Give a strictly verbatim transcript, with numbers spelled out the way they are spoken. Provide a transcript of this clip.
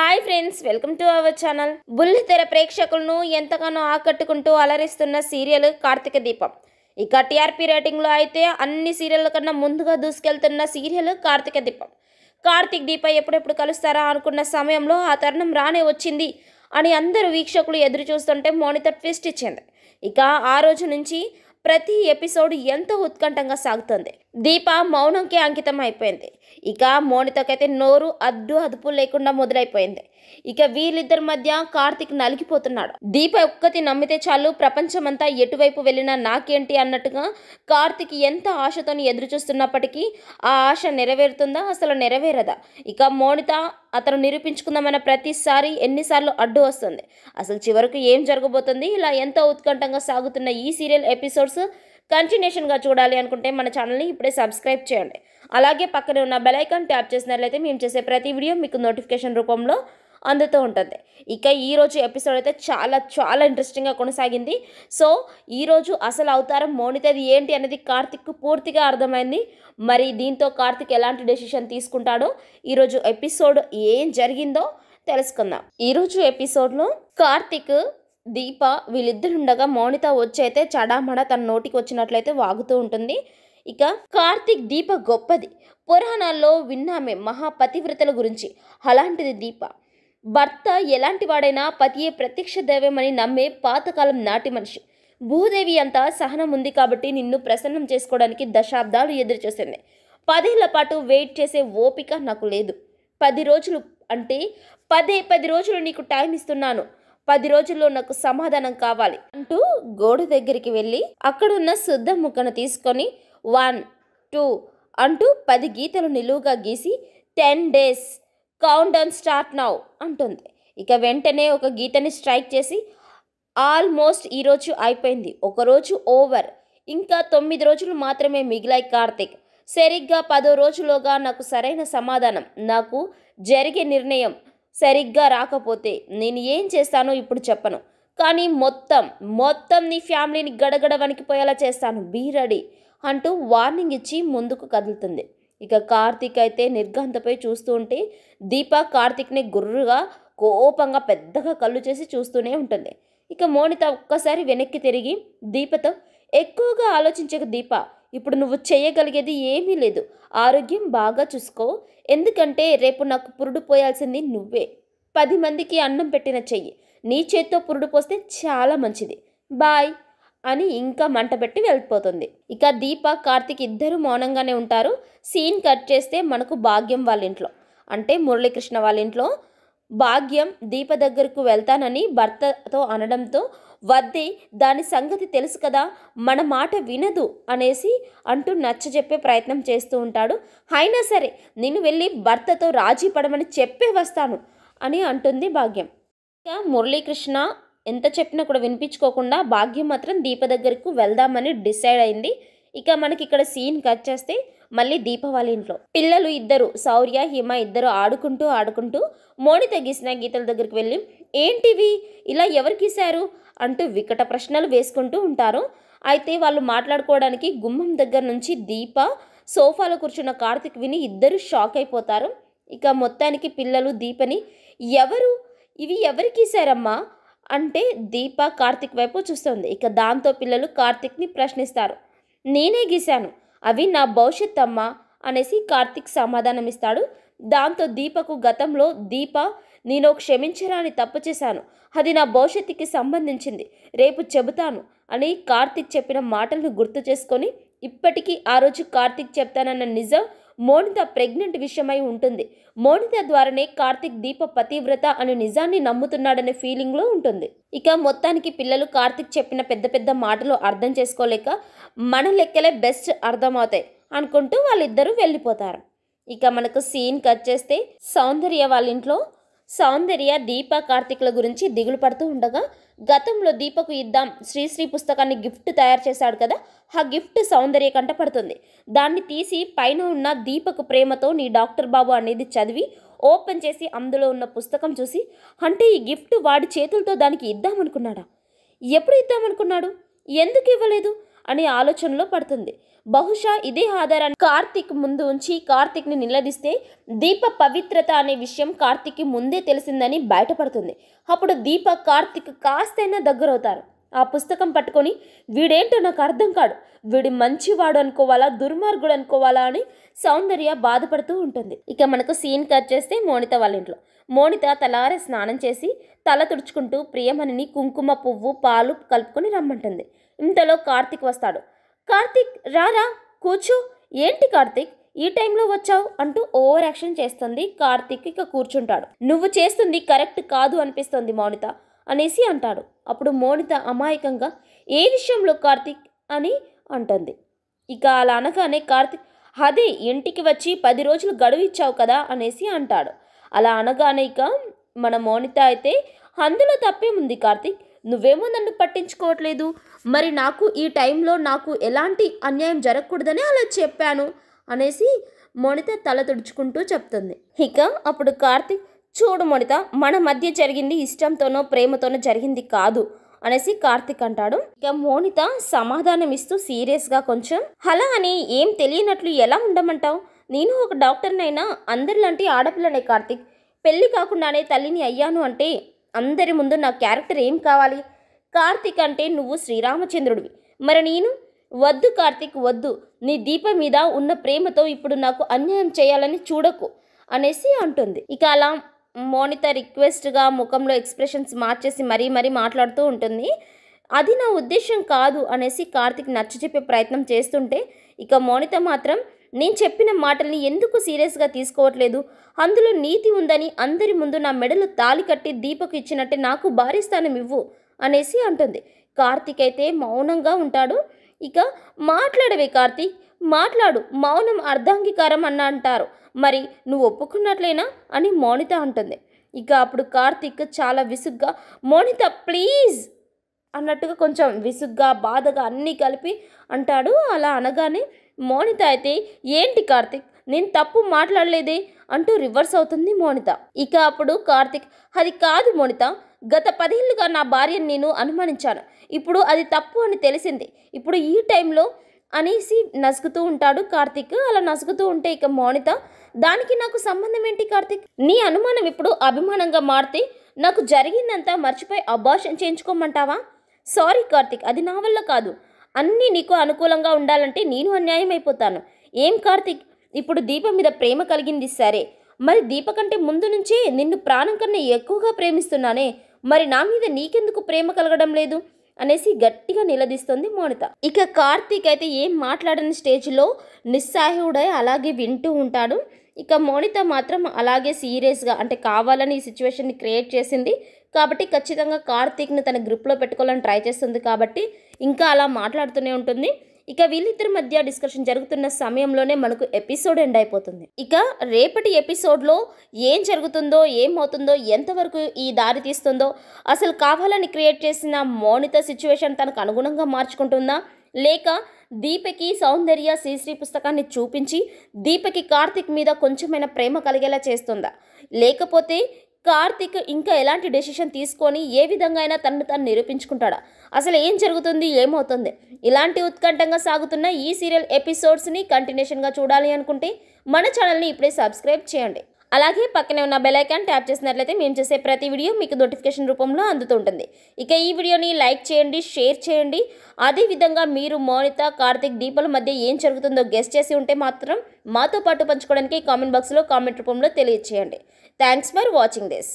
Hi friends, welcome to our channel. బుల్లితెర ప్రేక్షకులను ఎంతగానో ఆకట్టుకుంటూ అలరిస్తున్న సీరియల్ కార్తీక దీపం. ఇక టీఆర్పీ రేటింగ్ లో అయితే అన్ని సీరియల్ కన్నా ముందుగా దూసుకెళ్తున్న సీరియల్ కార్తీక దీపం. కార్తీక్ దీప ఎప్పుడెప్పుడు కలుస్తారా అనుకున్న సమయంలో ఆ తరుణం రానే వచ్చింది అని అందరూ వీక్షకులు ఎదురు చూస్తుంటే మోనిటర్ ట్విస్ట్ ఇచ్చింది. ఇక ఆ రోజు నుంచి ప్రతి ఎపిసోడ్ ఎంతో ఉత్కంఠంగా సాగుతుంది. దీప మౌనంకి అంకితం అయిపోయింది. ఇక మోనితకైతే నోరు అడ్డు అదుపు లేకుండా మొదలైపోయింది. ఇక వీళ్ళిద్దరి మధ్య కార్తీక్ నలిగిపోతున్నాడు. దీప ఒక్కటి నమ్మితే చాలు, ప్రపంచమంతా ఎటువైపు వెళ్ళినా నాకేంటి అన్నట్టుగా కార్తీక్ ఎంత ఆశతో ఎదురు చూస్తున్నప్పటికీ ఆ ఆశ నెరవేరుతుందా, అసలు నెరవేరదా? ఇక మోనిత అతను నిరూపించుకుందామన్న ప్రతిసారి ఎన్నిసార్లు అడ్డు వస్తుంది. అసలు చివరకు ఏం జరగబోతుంది? ఇలా ఎంతో ఉత్కంఠంగా సాగుతున్న ఈ సీరియల్ ఎపిసోడ్స్ కంటిన్యూషన్గా చూడాలి అనుకుంటే మన ఛానల్ని ఇప్పుడే సబ్స్క్రైబ్ చేయండి. అలాగే పక్కనే ఉన్న బెల్ ఐకాన్ ట్యాప్ చేసినట్లయితే మేము చేసే ప్రతి వీడియో మీకు నోటిఫికేషన్ రూపంలో అందుతూ ఉంటుంది. ఇక ఈరోజు ఎపిసోడ్ అయితే చాలా చాలా ఇంట్రెస్టింగ్గా కొనసాగింది. సో ఈరోజు అసలు అవతారం మోనితది ఏంటి అనేది కార్తీక్కు పూర్తిగా అర్థమైంది. మరి దీంతో కార్తీక్ ఎలాంటి డెసిషన్ తీసుకుంటాడో, ఈరోజు ఎపిసోడ్ ఏం జరిగిందో తెలుసుకుందాం. ఈరోజు ఎపిసోడ్లో కార్తీక్ దీప వీళ్ళిద్దరుండగా మౌనిత వచ్చైతే చడామడ తన నోటికి వచ్చినట్లయితే వాగుతూ ఉంటుంది. ఇక కార్తీక్ దీప గొప్పది, పురాణాల్లో విన్నామే మహాపతివ్రతల గురించి. అలాంటిది దీప భర్త ఎలాంటి వాడైనా పతియే ప్రత్యక్ష దైవమని నమ్మే పాతకాలం నాటి మనిషి. భూదేవి అంతా సహనం ఉంది కాబట్టి నిన్ను ప్రసన్నం చేసుకోవడానికి దశాబ్దాలు ఎదురు చూసింది. పదేళ్ల పాటు వెయిట్ చేసే ఓపిక నాకు లేదు. పది రోజులు అంటే పదే పది రోజులు నీకు టైం ఇస్తున్నాను. పది రోజుల్లో నాకు సమాధానం కావాలి అంటూ గోడ దగ్గరికి వెళ్ళి అక్కడున్న శుద్ధ ముక్కను తీసుకొని వన్ టూ అంటూ పది గీతలు నిలువుగా గీసి ten days count down start now అంటుంది. ఇక వెంటనే ఒక గీతని స్ట్రైక్ చేసి ఆల్మోస్ట్ ఈరోజు అయిపోయింది, ఒకరోజు ఓవర్, ఇంకా తొమ్మిది రోజులు మాత్రమే మిగిలాయి కార్తీక్. సరిగ్గా పదో రోజులోగా నాకు సరైన సమాధానం, నాకు జరిగే నిర్ణయం సరిగ్గా రాకపోతే నేను ఏం చేస్తానో ఇప్పుడు చెప్పను, కానీ మొత్తం మొత్తం నీ ఫ్యామిలీని గడగడ వణికిపోయేలా చేస్తాను, బీ రెడీ అంటూ వార్నింగ్ ఇచ్చి ముందుకు కదులుతుంది. ఇక కార్తీక్ అయితే నిర్ఘాంతపై చూస్తూ ఉంటే దీప కార్తీక్ని గుర్రుగా కోపంగా పెద్దగా కళ్ళు చేసి చూస్తూనే ఉంటుంది. ఇక మోనిత ఒక్కసారి వెనక్కి తిరిగి దీపతో, ఎక్కువగా ఆలోచించక దీప, ఇప్పుడు నువ్వు చేయగలిగేది ఏమీ లేదు. ఆరోగ్యం బాగా చూసుకో, ఎందుకంటే రేపు నాకు పురుడు పోయాల్సింది నువ్వే. పది మందికి అన్నం పెట్టిన చెయ్యి, నీ చేత్తో పురుడు పోస్తే చాలా మంచిది, బాయ్ అని ఇంకా మంట పెట్టి వెళ్ళిపోతుంది. ఇక దీప కార్తీక్ ఇద్దరు మౌనంగానే ఉంటారు. సీన్ కట్ చేస్తే మనకు భాగ్యం వాళ్ళ ఇంట్లో, అంటే మురళీకృష్ణ వాళ్ళ ఇంట్లో భాగ్యం దీప దగ్గరకు వెళ్తానని భర్తతో అనడంతో వద్దే, దాని సంగతి తెలుసు కదా, మన మాట వినదు అనేసి అంటూ నచ్చజెప్పే ప్రయత్నం చేస్తూ ఉంటాడు. అయినా సరే నేను వెళ్ళి భర్తతో రాజీ పడమని చెప్పే వస్తాను అని అంటుంది భాగ్యం. ఇంకా మురళీకృష్ణ ఎంత చెప్పినా కూడా వినిపించుకోకుండా భాగ్యం మాత్రం దీప దగ్గరకు వెళ్దామని డిసైడ్ అయింది. ఇక మనకి ఇక్కడ సీన్ కట్ చేస్తే మళ్ళీ దీపావళి ఇంట్లో పిల్లలు ఇద్దరు, శౌర్య హిమ ఇద్దరు ఆడుకుంటూ ఆడుకుంటూ మోనిత గీసిన గీతల దగ్గరికి వెళ్ళి ఏంటివి, ఇలా ఎవరు గీశారు అంటూ వికట ప్రశ్నలు వేసుకుంటూ ఉంటారు. అయితే వాళ్ళు మాట్లాడుకోవడానికి గుమ్మం దగ్గర నుంచి దీప సోఫాలో కూర్చున్న కార్తీక్ విని ఇద్దరు షాక్ అయిపోతారు. ఇక మొత్తానికి పిల్లలు దీపని ఎవరు ఇవి ఎవరు గీశారమ్మా అంటే దీప కార్తీక్ వైపు చూస్తుంది. ఇక దాంతో పిల్లలు కార్తీక్ని ప్రశ్నిస్తారు. నేనే గీశాను, అవి నా భవిష్యత్ అమ్మ అనేసి కార్తీక్ సమాధానం ఇస్తాడు. దాంతో దీపకు గతంలో దీప నేను క్షమించరా అని తప్పు చేశాను, అది నా భవిష్యత్తుకి సంబంధించింది, రేపు చెబుతాను అని కార్తీక్ చెప్పిన మాటలను గుర్తు చేసుకొని ఇప్పటికీ ఆ రోజు కార్తీక్ చెప్తానన్న నిజం మోనిత ప్రెగ్నెంట్ విషయమై ఉంటుంది. మోనిత ద్వారానే కార్తీక్ దీప పతివ్రత అనే నిజాన్ని నమ్ముతున్నాడనే ఫీలింగ్లో ఉంటుంది. ఇక మొత్తానికి పిల్లలు కార్తీక్ చెప్పిన పెద్ద పెద్ద మాటలు అర్థం చేసుకోలేక మన లెక్కలే బెస్ట్ అర్థమవుతాయి అనుకుంటూ వాళ్ళిద్దరూ వెళ్ళిపోతారు. ఇక మనకు సీన్ కట్ చేస్తే సౌందర్య వాళ్ళ ఇంట్లో సౌందర్య దీప కార్తీక్ల గురించి దిగులు పడుతూ ఉండగా గతంలో దీపకు ఇద్దాం శ్రీశ్రీ పుస్తకాన్ని గిఫ్ట్ తయారు చేశాడు కదా, ఆ గిఫ్ట్ సౌందర్య కంట పడుతుంది. దాన్ని తీసి పైన ఉన్న దీపకు ప్రేమతో నీ డాక్టర్ బాబు అనేది చదివి ఓపెన్ చేసి అందులో ఉన్న పుస్తకం చూసి అంటే ఈ గిఫ్ట్ వాడి చేతులతో దానికి ఇద్దామనుకున్నాడా? ఎప్పుడు ఇద్దామనుకున్నాడు? ఎందుకు ఇవ్వలేదు? అనే ఆలోచనలో పడుతుంది. బహుశా ఇదే ఆధారాన్ని కార్తిక్ ముందు ఉంచి కార్తిక్ని నిలదీస్తే దీప పవిత్రత అనే విషయం కార్తిక్కి ముందే తెలిసిందని బయటపడుతుంది. అప్పుడు దీప కార్తిక్ కాస్తైనా దగ్గరవుతారు. ఆ పుస్తకం పట్టుకొని వీడేంటో నాకు అర్థం కాదు, వీడి మంచివాడు అనుకోవాలా దుర్మార్గుడు అనుకోవాలా అని సౌందర్య బాధపడుతూ ఉంటుంది. ఇక మనకు సీన్ కట్ చేస్తే మోనిత వాళ్ళ ఇంట్లో మోనిత తలారే స్నానం చేసి తల తుడుచుకుంటూ ప్రియమణిని కుంకుమ పువ్వు పాలు కలుపుకొని రమ్మంటుంది. ఇంతలో కార్తిక్ వస్తాడు. కార్తిక్ రారా కూర్చో. ఏంటి కార్తిక్ ఈ టైంలో వచ్చావు అంటూ ఓవర్ యాక్షన్ చేస్తుంది. కార్తిక్ ఇక కూర్చుంటాడు. నువ్వు చేస్తుంది కరెక్ట్ కాదు అనిపిస్తుంది మోనిత అనేసి అంటాడు. అప్పుడు మోనిత అమాయకంగా ఏ విషయంలో కార్తిక్ అని అంటుంది. ఇక అలా అనగానే కార్తిక్ అదే ఇంటికి వచ్చి పది రోజులు గడువు ఇచ్చావు కదా అనేసి అంటాడు. అలా అనగానే ఇక మన మోనిత అయితే అందులో తప్పేముంది కార్తిక్, నువ్వేమో నన్ను పట్టించుకోవట్లేదు, మరి నాకు ఈ టైంలో నాకు ఎలాంటి అన్యాయం జరగకూడదని అలా చెప్పాను అనేసి మోనిత తల తుడుచుకుంటూ చెప్తుంది. ఇక అప్పుడు కార్తిక్ చూడు మోనిత, మన మధ్య జరిగింది ఇష్టంతోనో ప్రేమతోనో జరిగింది కాదు అనేసి కార్తిక్ అంటాడు. ఇక మోనిత సమాధానం ఇస్తూ సీరియస్గా కొంచెం అలా అని ఏం తెలియనట్లు ఎలా ఉండమంటావు, నేను ఒక డాక్టర్నైనా అందరిలాంటి ఆడపిల్లనే కార్తిక్, పెళ్ళి కాకుండానే తల్లిని అయ్యాను అంటే అందరి ముందు నా క్యారెక్టర్ ఏం కావాలి, కార్తిక్ అంటే నువ్వు శ్రీరామచంద్రుడివి, మరి నేను వద్దు కార్తిక్ వద్దు, నీ దీపం మీద ఉన్న ప్రేమతో ఇప్పుడు నాకు అన్యాయం చేయాలని చూడకు అనేసి అంటుంది. ఇక అలా మోనిత రిక్వెస్ట్గా ముఖంలో ఎక్స్ప్రెషన్స్ మార్చేసి మరీ మరీ మాట్లాడుతూ ఉంటుంది. అది నా ఉద్దేశం కాదు అనేసి కార్తిక్ నచ్చ చెప్పే ప్రయత్నం చేస్తుంటే ఇక మోనిత మాత్రం నేను చెప్పిన మాటల్ని ఎందుకు సీరియస్గా తీసుకోవట్లేదు, అందులో నీతి ఉందని అందరి ముందు నా మెడలు తాళి కట్టి దీపకు ఇచ్చినట్టే నాకు భారీ స్థానం ఇవ్వు అనేసి అంటుంది. కార్తిక్ అయితే మౌనంగా ఉంటాడు. ఇక మాట్లాడవే కార్తిక్ మాట్లాడు, మౌనం అర్ధాంగీకారం అన్న అంటారు, మరి నువ్వు ఒప్పుకున్నట్లేనా అని మోనిత అంటుంది. ఇక అప్పుడు కార్తిక్ చాలా విసుగ్గా మోనిత ప్లీజ్ అన్నట్టుగా కొంచెం విసుగ్గా బాధగా అన్నీ కలిపి అంటాడు. అలా అనగానే మోనిత అయితే ఏంటి కార్తిక్ నేను తప్పు మాట్లాడలేదే అంటూ రివర్స్ అవుతుంది మోనిత. ఇక అప్పుడు కార్తిక్ అది కాదు మోనిత, గత పదేళ్ళుగా నా భార్యను నేను అనుమానించాను, ఇప్పుడు అది తప్పు అని తెలిసింది, ఇప్పుడు ఈ టైంలో అనేసి నసుగుతూ ఉంటాడు కార్తిక్. అలా నసుగుతూ ఉంటే ఇక మోనిత దానికి నాకు సంబంధం ఏంటి కార్తిక్, నీ అనుమానం ఇప్పుడు అభిమానంగా మారితే నాకు జరిగిందంతా మర్చిపోయి అబార్షన్ చేయించుకోమంటావా, సారీ కార్తిక్ అది నా వల్ల కాదు, అన్నీ నీకు అనుకూలంగా ఉండాలంటే నేను అన్యాయం అయిపోతాను. ఏం కార్తిక్ ఇప్పుడు దీపం మీద ప్రేమ కలిగింది సరే, మరి దీప కంటే ముందు నుంచే నిన్ను ప్రాణం కన్నా ఎక్కువగా ప్రేమిస్తున్నానే, మరి నా మీద నీకెందుకు ప్రేమ కలగడం లేదు అనేసి గట్టిగా నిలదీస్తుంది మోనిత. ఇక కార్తీక్ అయితే ఏం మాట్లాడని స్టేజ్లో నిస్సహాయుడై అలాగే వింటూ ఉంటాడు. ఇక మోనిత మాత్రం అలాగే సీరియస్గా అంటే కావాలని ఈ సిచ్యువేషన్ని క్రియేట్ చేసింది కాబట్టి ఖచ్చితంగా కార్తీక్ను తన గ్రిప్లో పెట్టుకోవాలని ట్రై చేస్తుంది కాబట్టి ఇంకా అలా మాట్లాడుతూనే ఉంటుంది. ఇక వీళ్ళిద్దరి మధ్య డిస్కషన్ జరుగుతున్న సమయంలోనే మనకు ఎపిసోడ్ ఎండ్ అయిపోతుంది. ఇక రేపటి ఎపిసోడ్లో ఏం జరుగుతుందో ఏమవుతుందో ఎంతవరకు ఈ దారి తీస్తుందో, అసలు కావాలని క్రియేట్ చేసిన మోనిత సిచ్యువేషన్ తనకు అనుగుణంగా మార్చుకుంటుందా లేక దీపకి సౌందర్య శ్రీశ్రీ పుస్తకాన్ని చూపించి దీపకి కార్తిక్ మీద కొంచెమైనా ప్రేమ కలిగేలా చేస్తుందా, లేకపోతే కార్తిక్ ఇంకా ఎలాంటి డెసిషన్ తీసుకొని ఏ విధంగా అయినా తనను తను నిరూపించుకుంటాడా, అసలు ఏం జరుగుతుంది ఏమవుతుంది. ఇలాంటి ఉత్కంఠంగా సాగుతున్న ఈ సీరియల్ ఎపిసోడ్స్ని కంటిన్యూషన్గా చూడాలి అనుకుంటే మన ఛానల్ని ఇప్పుడే సబ్స్క్రైబ్ చేయండి. అలాగే పక్కనే ఉన్న బెల్ ఐకాన్ ట్యాప్ చేసినట్లయితే మేము చేసే ప్రతి వీడియో మీకు నోటిఫికేషన్ రూపంలో అందుతుంటుంది. ఇక ఈ వీడియోని లైక్ చేయండి, షేర్ చేయండి. అదేవిధంగా మీరు మోనిత కార్తిక్ దీపాల మధ్య ఏం జరుగుతుందో గెస్ చేసి ఉంటే మాత్రం మాతో పాటు పంచుకోవడానికి కామెంట్ బాక్స్లో కామెంట్ రూపంలో తెలియజేయండి. Thanks for watching this.